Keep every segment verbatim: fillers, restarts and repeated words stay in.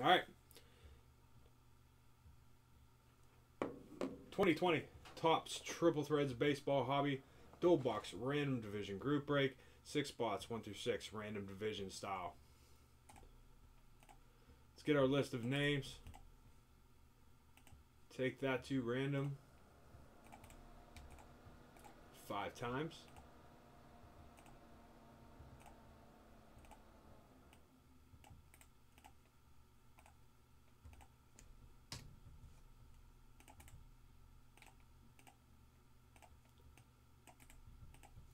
All right. twenty twenty Topps Triple Threads Baseball Hobby Dual Box Random Division Group Break. Six spots, one through six, random division style. Let's get our list of names. Take that to random five times.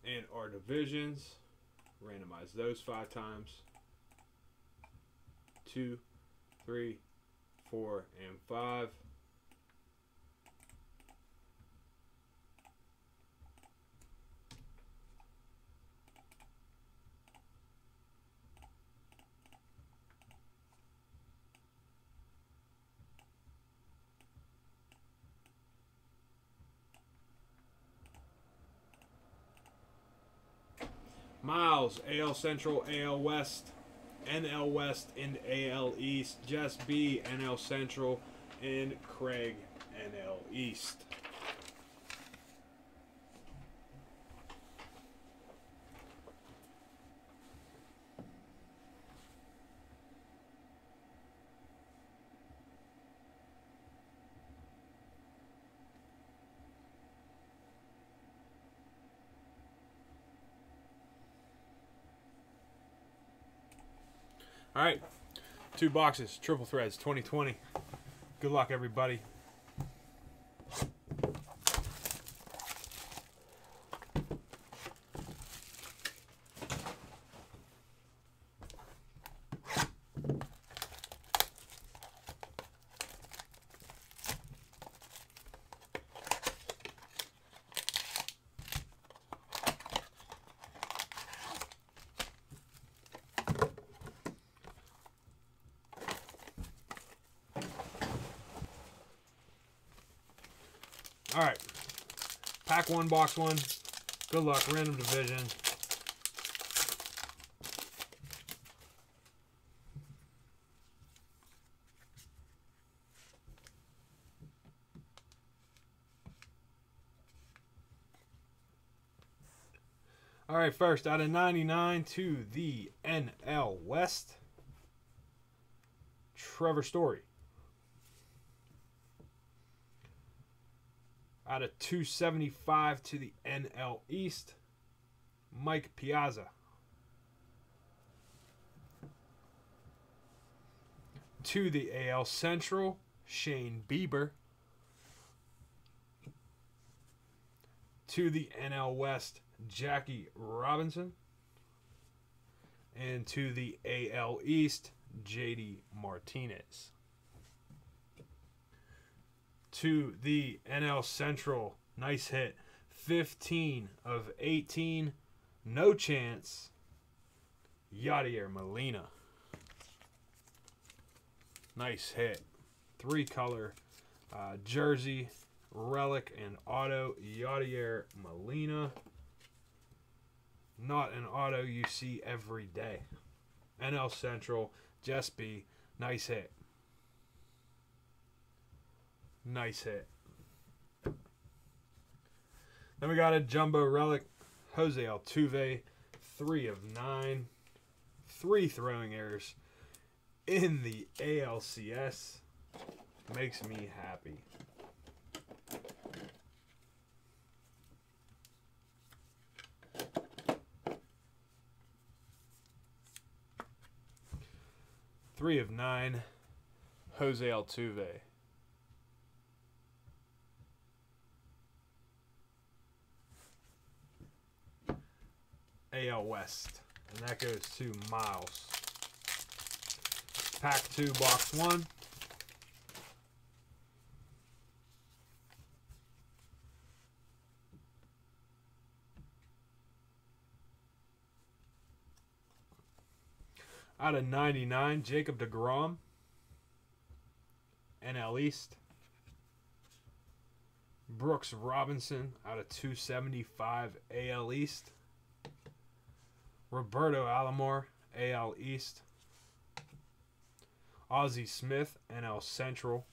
And our divisions, randomize those five times. Two, three, four, and five. Miles, A L Central, A L West, N L West, and A L East. Jess B, N L Central, and Craig, N L East. All right, two boxes, Triple Threads, twenty twenty. Good luck, everybody. All right, pack one, box one. Good luck, random division. All right, first out of ninety-nine to the N L West, Trevor Story. Out of two seventy-five to the N L East, Mike Piazza. To the A L Central, Shane Bieber. To the N L West, Jackie Robinson. And to the A L East, J D Martinez. To the N L Central, nice hit, fifteen of eighteen, no chance, Yadier Molina. Nice hit, three color, uh, jersey, relic, and auto, Yadier Molina. Not an auto you see every day. N L Central, Jesby, nice hit. Nice hit. Then we got a jumbo relic, Jose Altuve, three of nine, three throwing errors in the A L C S. Makes me happy. Three of nine, Jose Altuve. A L West, and that goes to Miles. Pack two, box one. Out of ninety-nine, Jacob DeGrom, N L East. Brooks Robinson, out of two seventy-five, A L East. Roberto Alomar, A L East. Ozzie Smith, N L Central.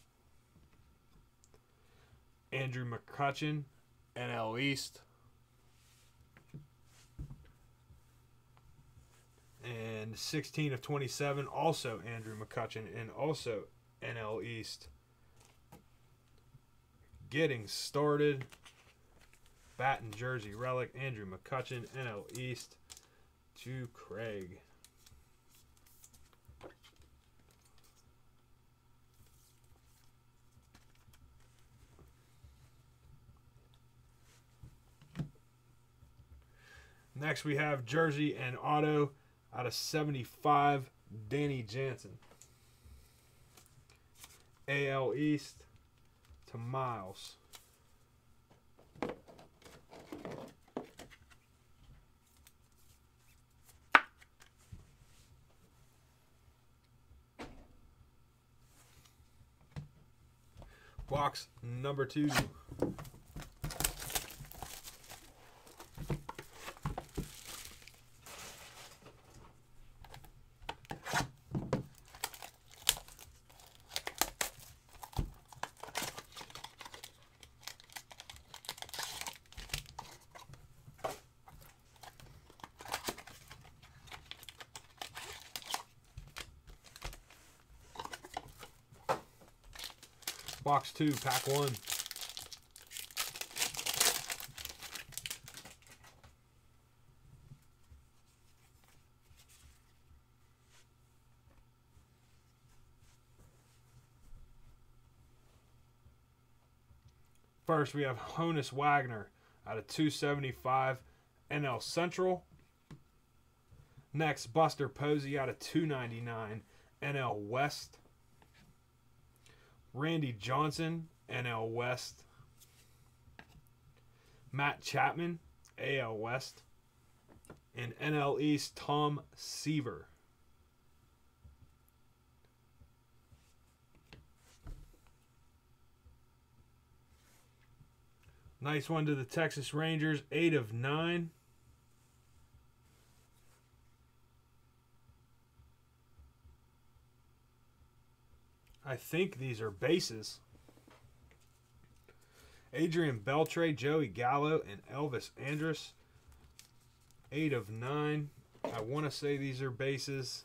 Andrew McCutchen, N L East. And sixteen of twenty-seven, also Andrew McCutchen, and also N L East. Getting started. Bat and jersey relic, Andrew McCutchen, N L East to Craig. Next we have jersey and auto out of seventy-five, Danny Jansen. A L East to Miles. Box number two. Box two, pack one. First, we have Honus Wagner out of two seventy-five, N L Central. Next, Buster Posey out of two ninety-nine, N L West. Randy Johnson, N L West. Matt Chapman, A L West. And N L East, Tom Seaver. Nice one to the Texas Rangers, eight of nine. I think these are bases. Adrian Beltré, Joey Gallo, and Elvis Andrus. Eight of nine. I want to say these are bases.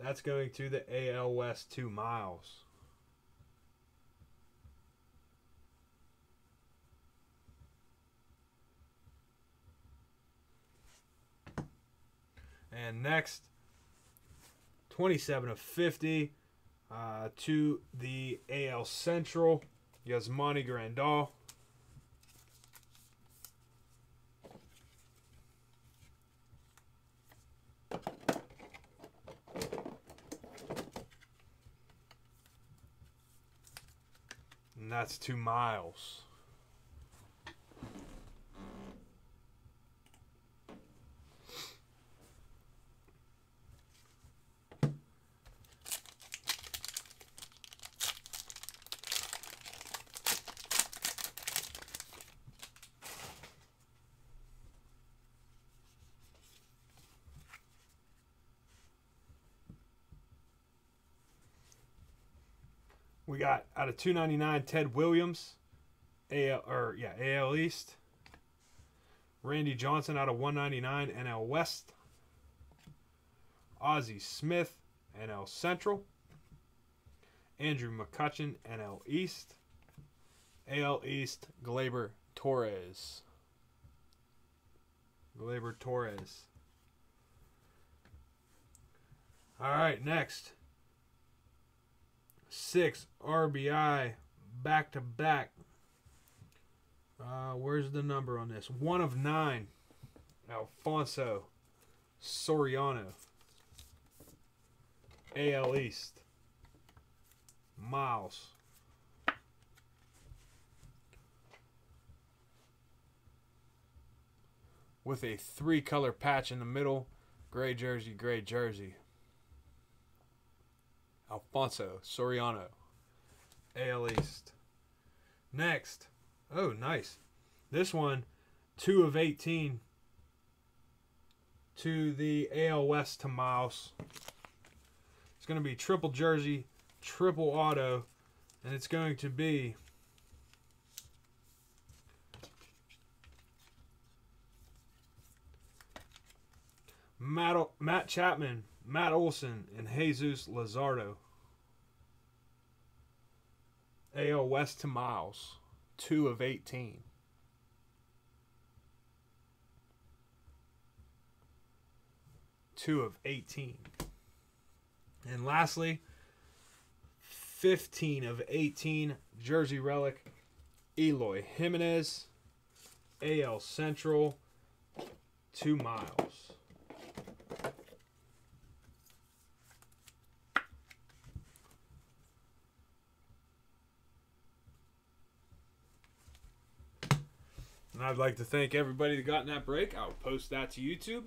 That's going to the A L West to Miles. And next, twenty-seven of fifty uh, to the A L Central, Yasmani Grandal. And that's two Miles. We got out of two ninety-nine, Ted Williams, A L, or yeah, A L East. Randy Johnson out of one ninety-nine, N L West. Ozzie Smith, N L Central. Andrew McCutchen, N L East. A L East, Gleyber Torres. Gleyber Torres. All right, next. Six R B I back to back. Uh, where's the number on this? One of nine. Alfonso Soriano. A L East. Miles. With a three color patch in the middle. Gray jersey, gray jersey. Alfonso Soriano, A L East. Next. Oh, nice. This one, two of eighteen to the A L West to Miles. It's going to be triple jersey, triple auto, and it's going to be Matt, Matt Chapman, Matt Olson, and Jesus Lazardo. A L West to Miles, two of eighteen. two of eighteen. And lastly, fifteen of eighteen, jersey relic, Eloy Jimenez, A L Central to Miles. And I'd like to thank everybody that got in that break. I'll post that to YouTube.